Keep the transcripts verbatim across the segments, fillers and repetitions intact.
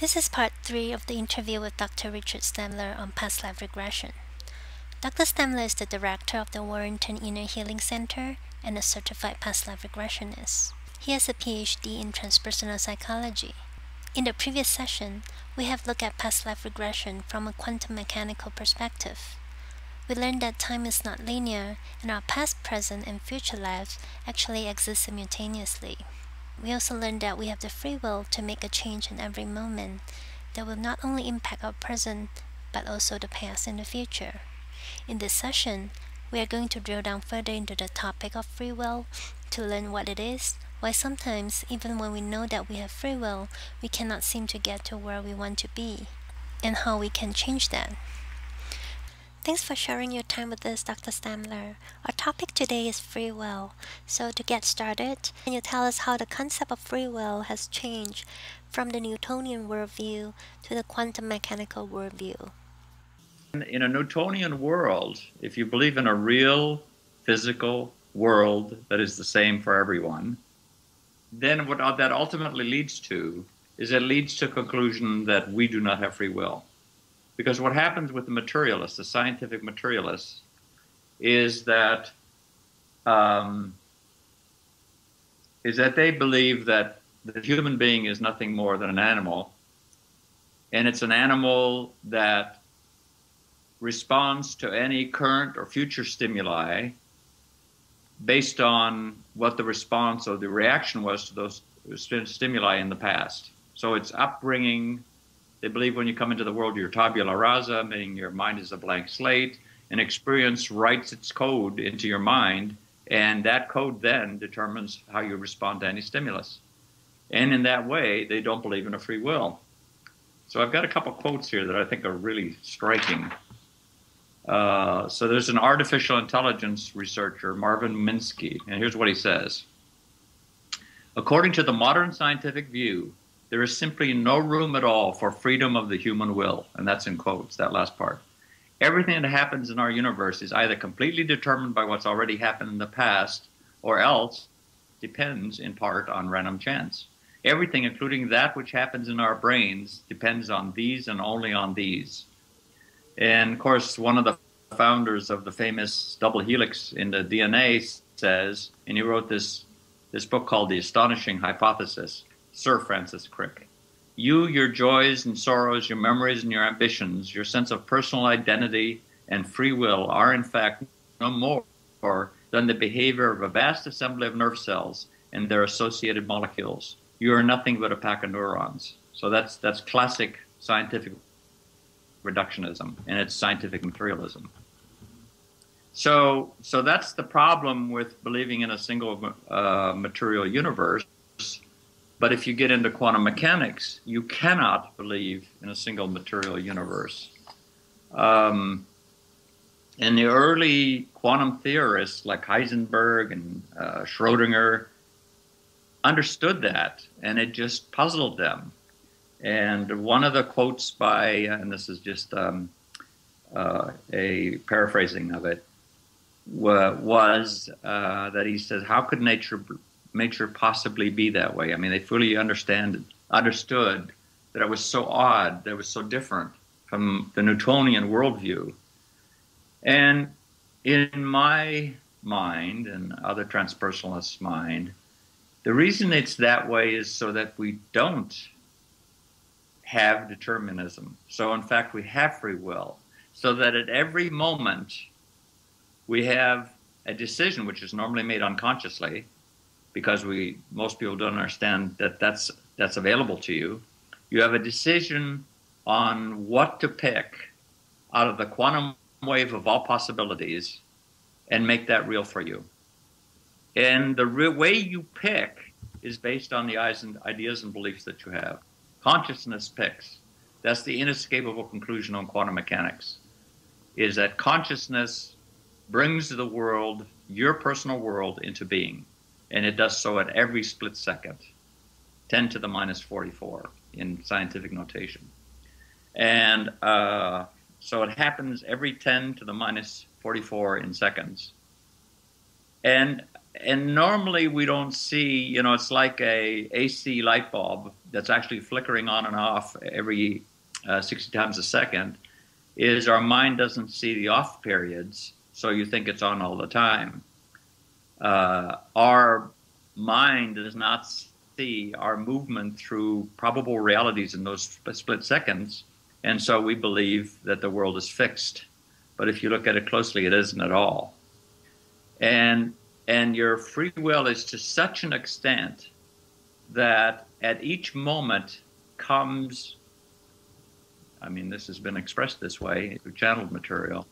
This is part three of the interview with Doctor Richard Stammler on past life regression. Doctor Stammler is the director of the Warrington Inner Healing Center and a certified past life regressionist. He has a P H D in transpersonal psychology. In the previous session, we have looked at past life regression from a quantum mechanical perspective. We learned that time is not linear, and our past, present, and future lives actually exist simultaneously. We also learned that we have the free will to make a change in every moment that will not only impact our present, but also the past and the future. In this session, we are going to drill down further into the topic of free will to learn what it is, why sometimes, even when we know that we have free will, we cannot seem to get to where we want to be, and how we can change that. Thanks for sharing your time with us, Doctor Stammler. Our topic today is free will. So to get started, can you tell us how the concept of free will has changed from the Newtonian worldview to the quantum mechanical worldview? In a Newtonian world, if you believe in a real physical world that is the same for everyone, then what that ultimately leads to is it leads to a conclusion that we do not have free will. Because what happens with the materialists, the scientific materialists, is that um, is that they believe that the human being is nothing more than an animal, and it's an animal that responds to any current or future stimuli based on what the response or the reaction was to those stimuli in the past. So it's upbringing. They believe when you come into the world, you're tabula rasa, meaning your mind is a blank slate, and experience writes its code into your mind, and that code then determines how you respond to any stimulus. And in that way, they don't believe in a free will. So I've got a couple quotes here that I think are really striking. Uh, so there's an artificial intelligence researcher, Marvin Minsky, and here's what he says. According to the modern scientific view, there is simply no room at all for freedom of the human will. And that's in quotes, that last part. Everything that happens in our universe is either completely determined by what's already happened in the past or else depends in part on random chance. Everything, including that which happens in our brains, depends on these and only on these. And of course, one of the founders of the famous double helix in the D N A says, and he wrote this, this book called The Astonishing Hypothesis, Sir Francis Crick. You, your joys and sorrows, your memories and your ambitions, your sense of personal identity and free will are in fact no more than the behavior of a vast assembly of nerve cells and their associated molecules. You are nothing but a pack of neurons. So that's, that's classic scientific reductionism, and it's scientific materialism. So, so that's the problem with believing in a single uh, material universe. But if you get into quantum mechanics, you cannot believe in a single material universe. Um, and the early quantum theorists like Heisenberg and uh, Schrödinger understood that, and it just puzzled them. And one of the quotes by, and this is just um, uh, a paraphrasing of it, was uh, that he says, how could nature nature possibly be that way? I mean, they fully understand, understood that it was so odd, that it was so different from the Newtonian worldview. And in my mind and other transpersonalists' mind, the reason it's that way is so that we don't have determinism. So in fact, we have free will, so that at every moment we have a decision, which is normally made unconsciously, because we, most people don't understand that that's, that's available to you. You have a decision on what to pick out of the quantum wave of all possibilities and make that real for you. And the real way you pick is based on the ideas and beliefs that you have. Consciousness picks. That's the inescapable conclusion on quantum mechanics, is that consciousness brings the world, your personal world, into being. And it does so at every split second, ten to the minus forty-four in scientific notation. And uh, so it happens every ten to the minus forty-four in seconds. And And normally we don't see, you know, it's like a A C light bulb that's actually flickering on and off every uh, sixty times a second, is our mind doesn't see the off periods, so you think it's on all the time. Uh, our mind does not see our movement through probable realities in those sp split seconds, and so we believe that the world is fixed. But if you look at it closely, it isn't at all. And And your free will is to such an extent that at each moment comes, I mean, this has been expressed this way through channeled material,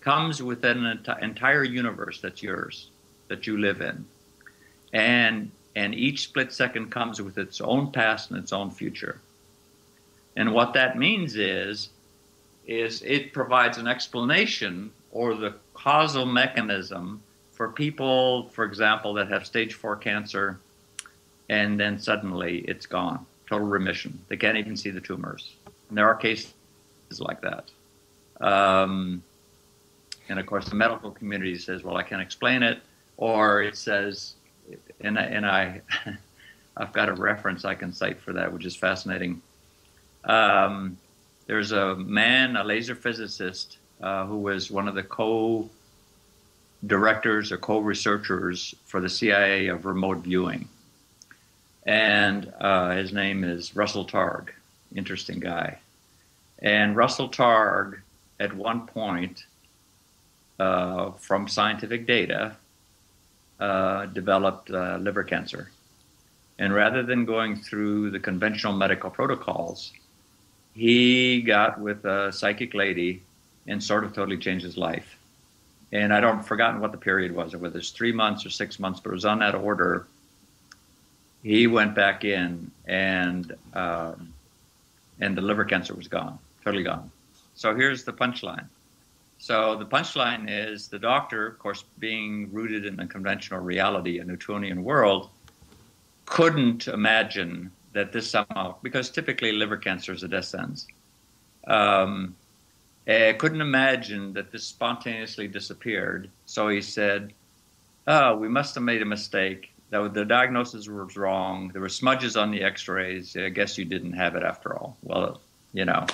comes within an enti entire universe that's yours, that you live in. And, and each split second comes with its own past and its own future. And what that means is, is it provides an explanation or the causal mechanism for people, for example, that have stage four cancer, and then suddenly it's gone, total remission. They can't even see the tumors. And there are cases like that. Um, and of course, the medical community says, well, I can't explain it. Or it says, and, I, and I, I've got a reference I can cite for that, which is fascinating. Um, there's a man, a laser physicist, uh, who was one of the co- directors or co-researchers for the C I A of remote viewing. And uh, his name is Russell Targ, interesting guy. And Russell Targ, at one point, uh, from scientific data, uh, developed uh, liver cancer. And rather than going through the conventional medical protocols, he got with a psychic lady and sort of totally changed his life. And I don't forgotten what the period was, or whether it's three months or six months, but it was on that order. He went back in, and um, and the liver cancer was gone, totally gone. So here's the punchline. So the punchline is the doctor, of course, being rooted in a conventional reality, a Newtonian world, couldn't imagine that this somehow, because typically liver cancer is a death sentence. Um, I couldn't imagine that this spontaneously disappeared. So he said, oh, we must have made a mistake. That the diagnosis was wrong. There were smudges on the x-rays. I guess you didn't have it after all. Well, you know,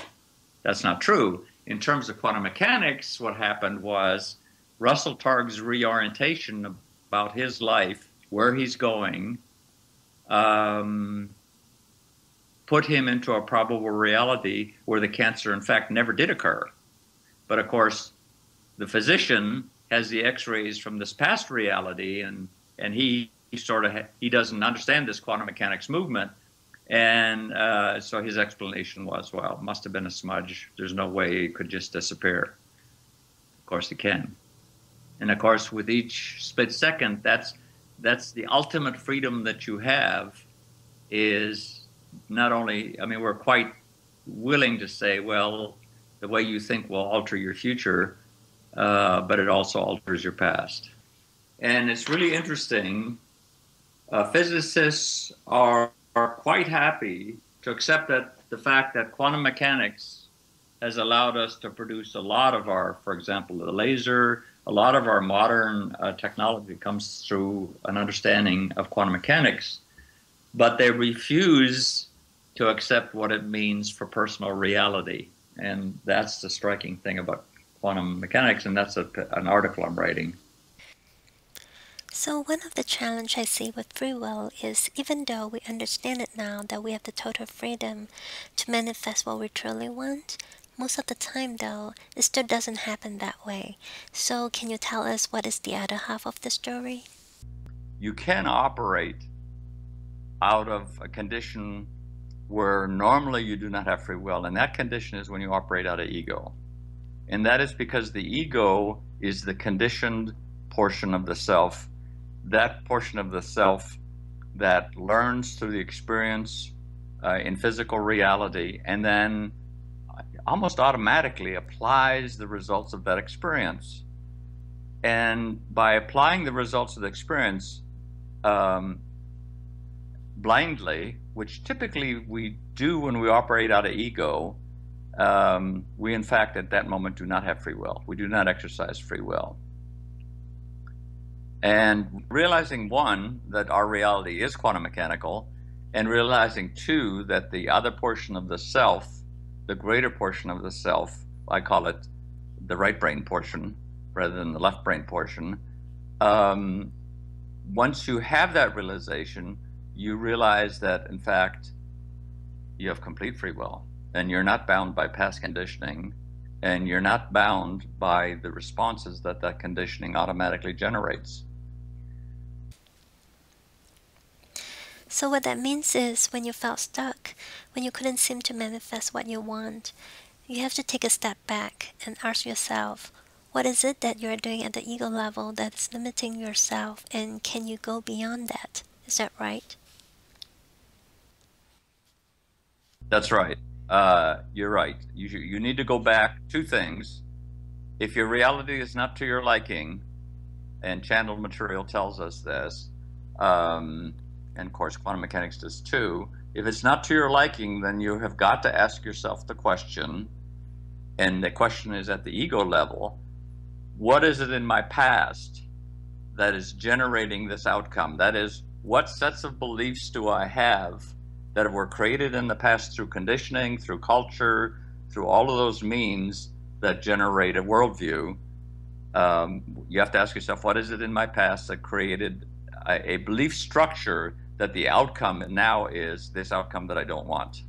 that's not true. In terms of quantum mechanics, what happened was Russell Targ's reorientation about his life, where he's going, um, put him into a probable reality where the cancer, in fact, never did occur. But of course, the physician has the x-rays from this past reality, and, and he, he sort of, he doesn't understand this quantum mechanics movement. And uh, so his explanation was, well, it must have been a smudge. There's no way it could just disappear. Of course it can. And of course, with each split second, that's, that's the ultimate freedom that you have is not only, I mean, we're quite willing to say, well, the way you think will alter your future, uh, but it also alters your past. And it's really interesting. Uh, physicists are, are quite happy to accept that the fact that quantum mechanics has allowed us to produce a lot of our, for example, the laser, a lot of our modern uh, technology comes through an understanding of quantum mechanics, but they refuse to accept what it means for personal reality. And that's the striking thing about quantum mechanics, and that's a, an article I'm writing. So one of the challenges I see with free will is, even though we understand it now that we have the total freedom to manifest what we truly want, most of the time though, it still doesn't happen that way. So can you tell us what is the other half of the story? You can operate out of a condition where normally you do not have free will. And that condition is when you operate out of ego. And that is because the ego is the conditioned portion of the self, that portion of the self that learns through the experience uh, in physical reality, and then almost automatically applies the results of that experience. And by applying the results of the experience, um, blindly, which typically we do when we operate out of ego, um, we in fact at that moment do not have free will. We do not exercise free will. And realizing, one, that our reality is quantum mechanical, and realizing, two, that the other portion of the self, the greater portion of the self, I call it the right brain portion rather than the left brain portion. Um, once you have that realization, you realize that, in fact, you have complete free will, and you're not bound by past conditioning, and you're not bound by the responses that that conditioning automatically generates. So what that means is, when you felt stuck, when you couldn't seem to manifest what you want, you have to take a step back and ask yourself, what is it that you're doing at the ego level that's limiting yourself, and can you go beyond that? Is that right? That's right. Uh, you're right. You, you need to go back two things. If your reality is not to your liking, and channeled material tells us this, um, and of course quantum mechanics does too, if it's not to your liking, then you have got to ask yourself the question, and the question is at the ego level, what is it in my past that is generating this outcome? That is, what sets of beliefs do I have that were created in the past through conditioning, through culture, through all of those means that generate a worldview? Um, you have to ask yourself, what is it in my past that created a, a belief structure that the outcome now is this outcome that I don't want?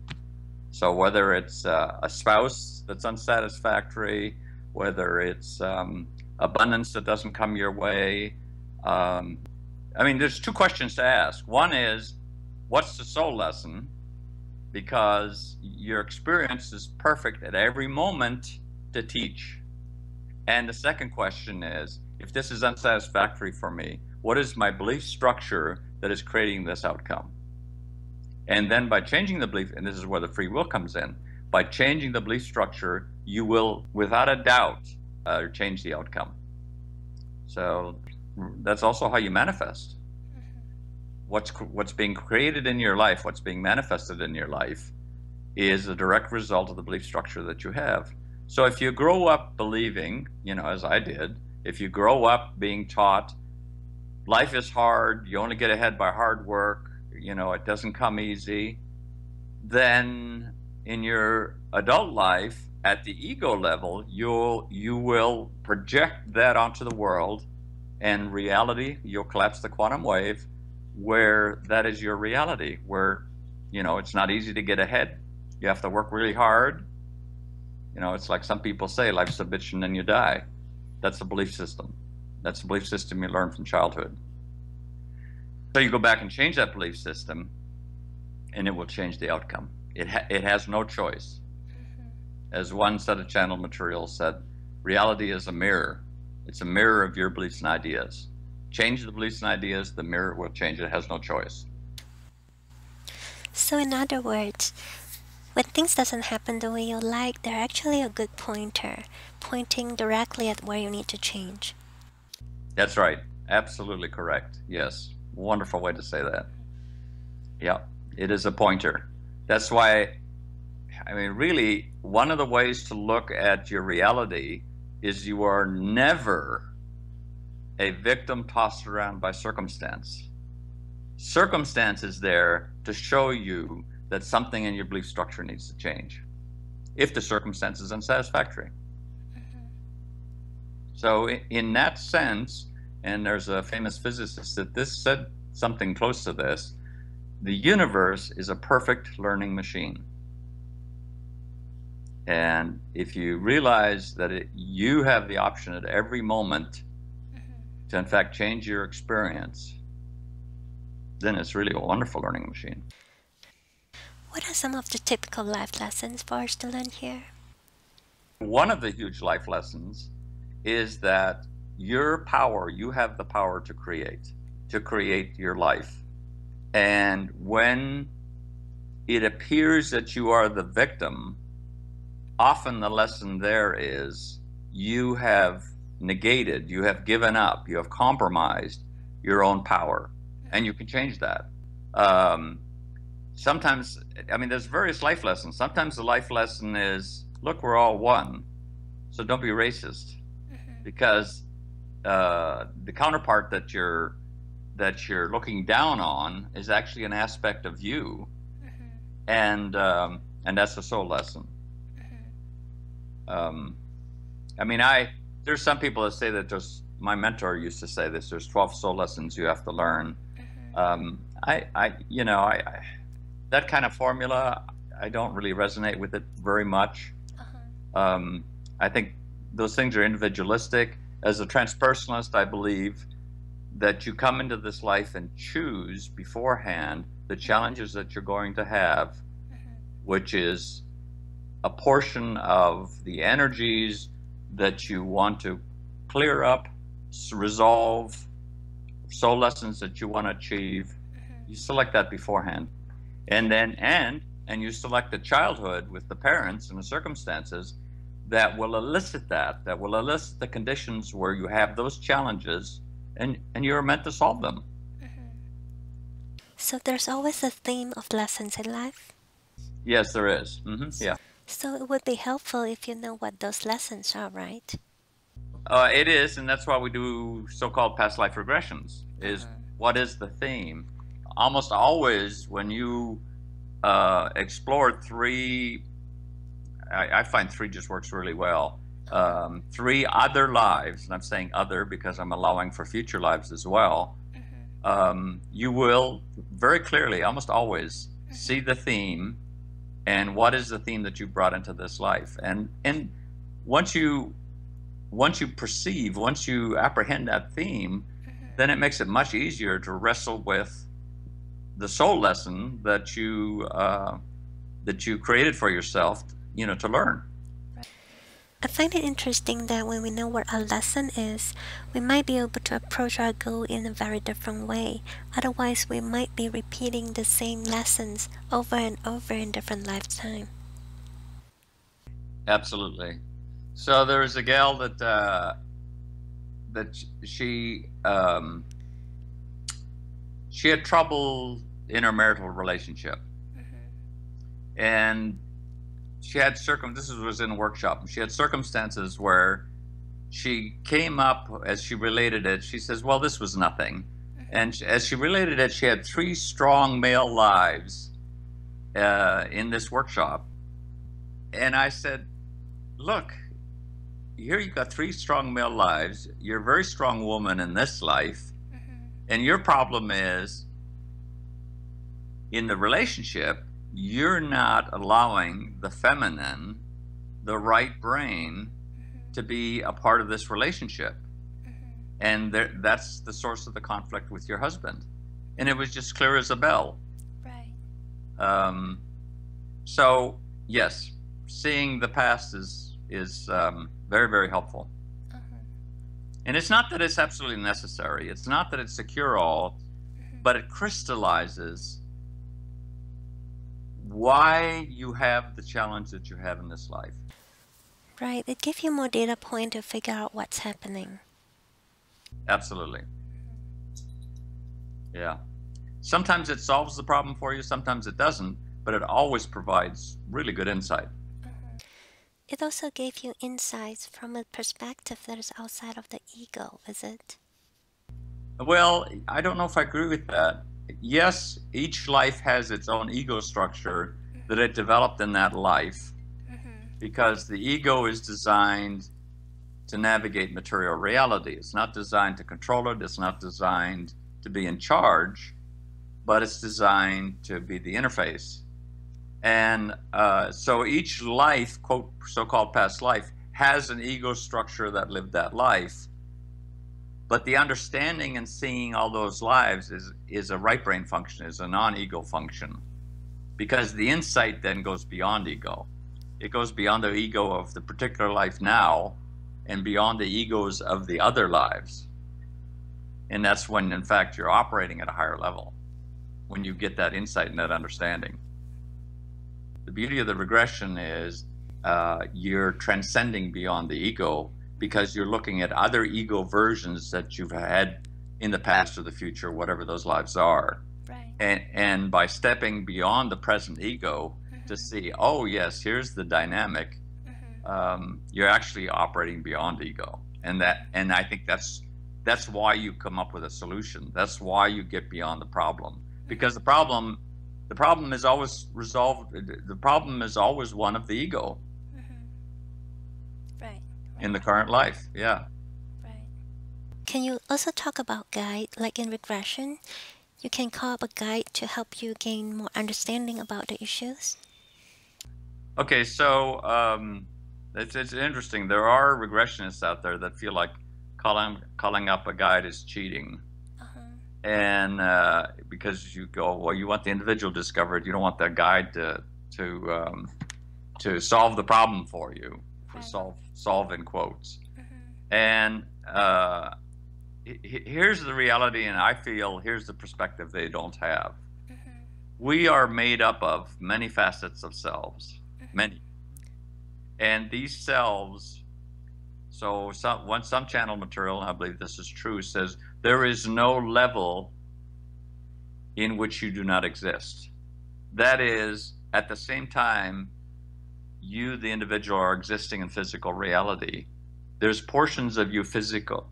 So whether it's uh, a spouse that's unsatisfactory, whether it's um, abundance that doesn't come your way. Um, I mean, there's two questions to ask. One is, what's the soul lesson? Because your experience is perfect at every moment to teach. And the second question is, if this is unsatisfactory for me, what is my belief structure that is creating this outcome? And then by changing the belief, and this is where the free will comes in, by changing the belief structure, you will, without a doubt, uh, change the outcome. So that's also how you manifest. What's, what's being created in your life, what's being manifested in your life, is a direct result of the belief structure that you have. So if you grow up believing, you know, as I did, if you grow up being taught, life is hard, you only get ahead by hard work, you know, it doesn't come easy, then in your adult life, at the ego level, you'll, you will project that onto the world, and reality, you'll collapse the quantum wave, where that is your reality, where, you know, it's not easy to get ahead. You have to work really hard. You know, it's like some people say, life's a bitch and then you die. That's the belief system. That's the belief system you learn from childhood. So you go back and change that belief system, and it will change the outcome. It, ha it has no choice. As one set of channeled material said, reality is a mirror. It's a mirror of your beliefs and ideas. Change the beliefs and ideas, the mirror will change. It has no choice. So in other words, when things doesn't happen the way you like, they're actually a good pointer, pointing directly at where you need to change. That's right. Absolutely correct. Yes. Wonderful way to say that. Yeah, it is a pointer. That's why, I mean, really, one of the ways to look at your reality is you are never a victim tossed around by circumstance. Circumstance is there to show you that something in your belief structure needs to change, if the circumstance is unsatisfactory. Mm-hmm. So in that sense, and there's a famous physicist that this said something close to this, the universe is a perfect learning machine. And if you realize that it, you have the option at every moment to in fact change your experience, then it's really a wonderful learning machine. What are some of the typical life lessons for us to learn here? One of the huge life lessons is that your power, you have the power to create, to create your life. And when it appears that you are the victim, often the lesson there is you have negated, you have given up, you have compromised your own power, and you can change that. Um, sometimes, I mean, there's various life lessons. Sometimes the life lesson is, look, we're all one, so don't be racist, mm-hmm. because uh, the counterpart that you're that you're looking down on is actually an aspect of you, mm-hmm. and um, and that's a soul lesson. Mm-hmm. Um, I mean, I there's some people that say that there's my mentor used to say this. There's twelve soul lessons you have to learn. Mm-hmm. Um, I, I, you know, I, I that kind of formula, I don't really resonate with it very much. Uh-huh. Um, I think those things are individualistic. As a transpersonalist, I believe that you come into this life and choose beforehand the challenges that you're going to have, uh-huh. which is a portion of the energies that you want to clear up, resolve, soul lessons that you want to achieve. Uh-huh. You select that beforehand. And then, and, and you select the childhood with the parents and the circumstances that will elicit that, that will elicit the conditions where you have those challenges, and, and you're meant to solve them. Mm-hmm. So there's always a theme of lessons in life? Yes, there is. Mm-hmm. Yeah. So it would be helpful if you know what those lessons are, right? Uh, it is, and that's why we do so-called past life regressions, is uh-huh. what is the theme? Almost always when you uh, explore three, I, I find three just works really well, um, three other lives, and I'm saying other because I'm allowing for future lives as well, mm-hmm. um, you will very clearly, almost always, mm-hmm. see the theme and what is the theme that you brought into this life. And, and once you, once you perceive, once you apprehend that theme, mm-hmm. then it makes it much easier to wrestle with the soul lesson that you uh, that you created for yourself, you know, to learn. I find it interesting that when we know what our lesson is, we might be able to approach our goal in a very different way. Otherwise, we might be repeating the same lessons over and over in different lifetime. Absolutely. So there was a gal that uh, that she. Um, She had trouble in her marital relationship, mm-hmm. and she had circum. This was in a workshop. And she had circumstances where she came up as she related it. She says, "Well, this was nothing," mm-hmm. and as she related it, she had three strong male lives uh, in this workshop. And I said, "Look, here you got three strong male lives. You're a very strong woman in this life." And your problem is, in the relationship, you're not allowing the feminine, the right brain, mm-hmm. to be a part of this relationship. Mm-hmm. And there, that's the source of the conflict with your husband. And it was just clear as a bell. Right. Um, so, yes, seeing the past is, is um, very, very helpful. And it's not that it's absolutely necessary. It's not that it's a cure-all, mm-hmm. but it crystallizes why you have the challenge that you have in this life. Right. It gives you more data point to figure out what's happening. Absolutely. Yeah. Sometimes it solves the problem for you. Sometimes it doesn't. But it always provides really good insight. It also gave you insights from a perspective that is outside of the ego, is it? Well, I don't know if I agree with that. Yes, each life has its own ego structure mm-hmm. that it developed in that life mm-hmm. because the ego is designed to navigate material reality. It's not designed to control it. It's not designed to be in charge, but it's designed to be the interface. And uh, so each life, quote, so-called past life, has an ego structure that lived that life. But the understanding and seeing all those lives is, is a right brain function, is a non-ego function. Because the insight then goes beyond ego. It goes beyond the ego of the particular life now and beyond the egos of the other lives. And that's when, in fact, you're operating at a higher level, when you get that insight and that understanding. The beauty of the regression is uh, you're transcending beyond the ego because you're looking at other ego versions that you've had in the past or the future, whatever those lives are. Right. And, and by stepping beyond the present ego mm-hmm. to see, oh yes, here's the dynamic, mm-hmm. um, you're actually operating beyond ego. And that, and I think that's That's why you come up with a solution. That's why you get beyond the problem, because the problem, the problem is always resolved. The problem is always one of the ego. Mm-hmm. Right, right. In the current life, yeah. Right. Can you also talk about guide, like in regression, you can call up a guide to help you gain more understanding about the issues? Okay, so um, it's, it's interesting. There are regressionists out there that feel like calling calling up a guide is cheating. Uh-huh. And uh, because you go, well, you want the individual discovered, you don't want that guide to to um, to solve the problem for you, for right. solve solve in quotes. Mm-hmm. And uh, he, here's the reality, and I feel here's the perspective they don't have. Mm-hmm. We are made up of many facets of selves, mm-hmm. many, and these selves. So some, one, some channel material, and I believe this is true, says there is no level in which you do not exist. That is, at the same time, you, the individual, are existing in physical reality. There's portions of you physical,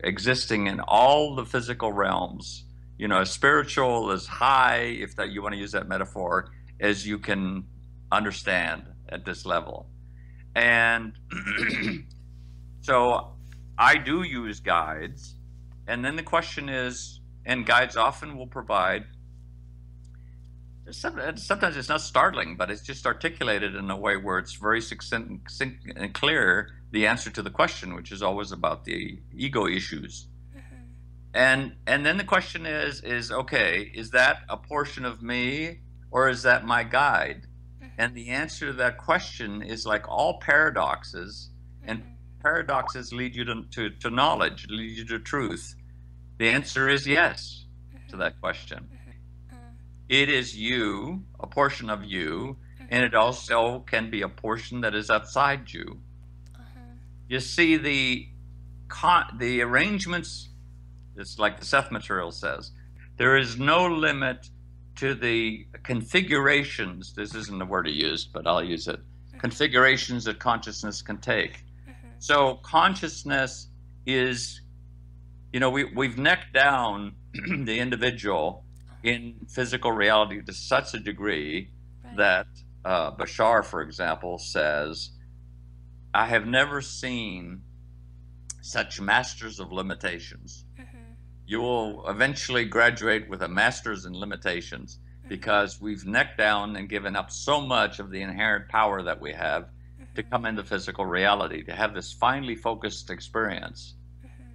existing in all the physical realms, you know, as spiritual, as high, if that you want to use that metaphor, as you can understand at this level. And so I do use guides, and then the question is, and guides often will provide, sometimes it's not startling, but it's just articulated in a way where it's very succinct and clear, the answer to the question, which is always about the ego issues. Mm-hmm. And, and then the question is, is, okay, is that a portion of me, or is that my guide? Mm-hmm. And the answer to that question is, like all paradoxes, and paradoxes lead you to, to, to knowledge, lead you to truth. The answer is yes to that question. It is you, a portion of you, and it also can be a portion that is outside you. You see, the, con the arrangements, it's like the Seth material says, there is no limit to the configurations, this isn't the word he used, but I'll use it, configurations that consciousness can take. So consciousness is, you know, we, we've necked down the individual in physical reality to such a degree right. that uh, Bashar, for example, says, I have never seen such masters of limitations. Mm-hmm. You will eventually graduate with a master's in limitations mm-hmm. because we've necked down and given up so much of the inherent power that we have to come into physical reality, to have this finely focused experience. Mm-hmm.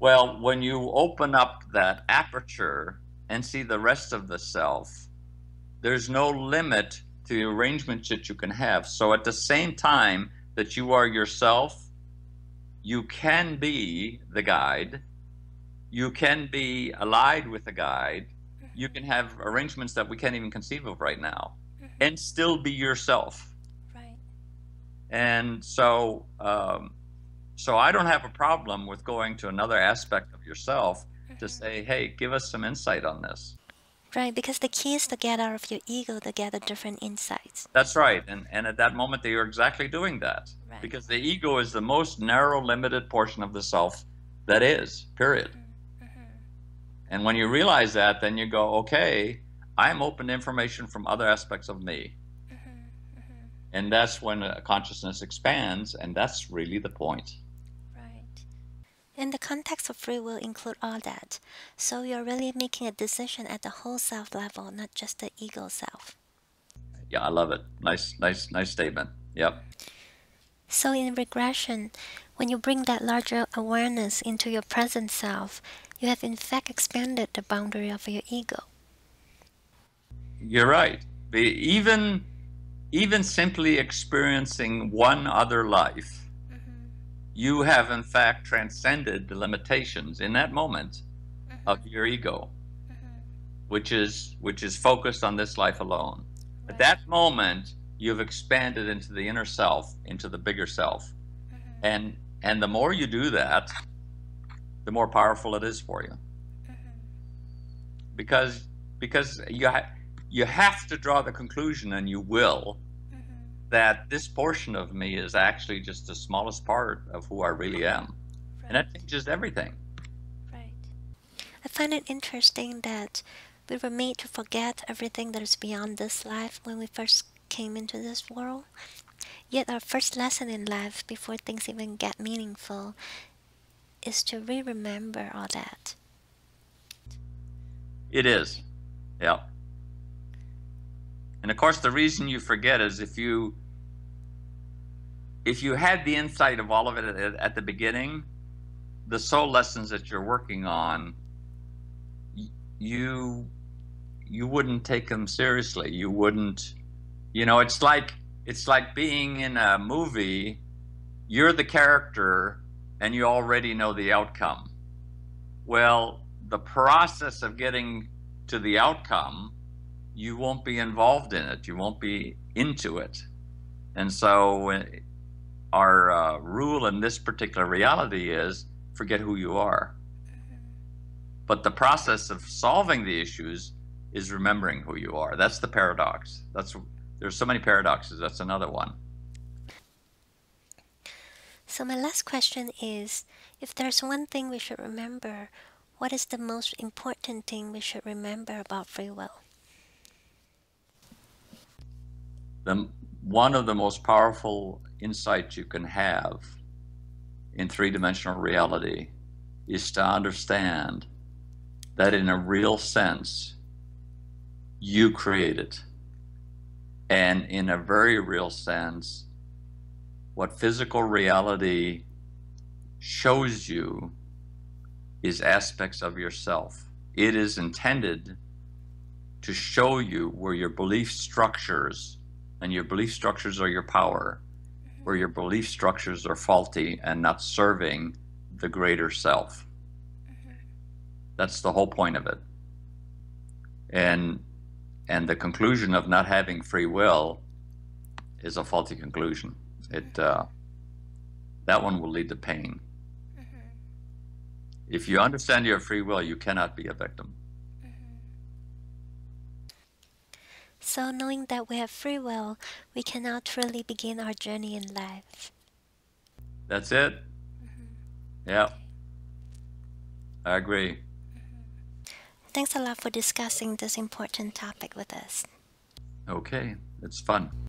Well, when you open up that aperture and see the rest of the self, there's no limit to the arrangements that you can have. So at the same time that you are yourself, you can be the guide, you can be allied with a guide, you can have arrangements that we can't even conceive of right now, mm-hmm. and still be yourself. And so, um, so I don't have a problem with going to another aspect of yourself mm-hmm. to say, hey, give us some insight on this. Right, because the key is to get out of your ego to gather different insights. That's right, and, and at that moment they are exactly doing that. Right. Because the ego is the most narrow, limited portion of the self that is, period. Mm-hmm. And when you realize that, then you go, okay, I'm open to information from other aspects of me. And that's when consciousness expands, and that's really the point. Right. And the context of free will include all that. So you're really making a decision at the whole self level, not just the ego self. Yeah, I love it. Nice, nice, nice statement. Yep. So in regression, when you bring that larger awareness into your present self, you have in fact expanded the boundary of your ego. You're right. Even... Even simply experiencing one other life, mm-hmm. you have in fact transcended the limitations in that moment mm-hmm. of your ego, mm-hmm. which is which is focused on this life alone. Right. At that moment, you've expanded into the inner self, into the bigger self, mm-hmm. and and the more you do that, the more powerful it is for you, mm-hmm. because because you have. You have to draw the conclusion, and you will, mm-hmm. that this portion of me is actually just the smallest part of who I really am. Right. And that changes everything. find it interesting that we were made to forget everything that is beyond this life when we first came into this world. Yet our first lesson in life, before things even get meaningful, is to re-remember all that. It is, yeah. And of course, the reason you forget is if you if you had the insight of all of it at, at the beginning, the soul lessons that you're working on, you you wouldn't take them seriously. You wouldn't, you know. It's like it's like being in a movie. You're the character, and you already know the outcome. Well, the process of getting to the outcome, you won't be involved in it. You won't be into it. And so our uh, rule in this particular reality is forget who you are. But the process of solving the issues is remembering who you are. That's the paradox. That's, there's so many paradoxes. That's another one. So my last question is, if there's one thing we should remember, what is the most important thing we should remember about free will? The, one of the most powerful insights you can have in three-dimensional reality is to understand that in a real sense, you create it. And in a very real sense, what physical reality shows you is aspects of yourself. It is intended to show you where your belief structures and your belief structures are your power, where your belief structures are faulty and not serving the greater self. Mm-hmm. That's the whole point of it. And, and the conclusion of not having free will is a faulty conclusion. It, uh, that one will lead to pain. Mm-hmm. If you understand your free will, you cannot be a victim. So knowing that we have free will, we can now truly begin our journey in life. That's it. Mm-hmm. Yeah, I agree. Mm-hmm. Thanks a lot for discussing this important topic with us. Okay, it's fun.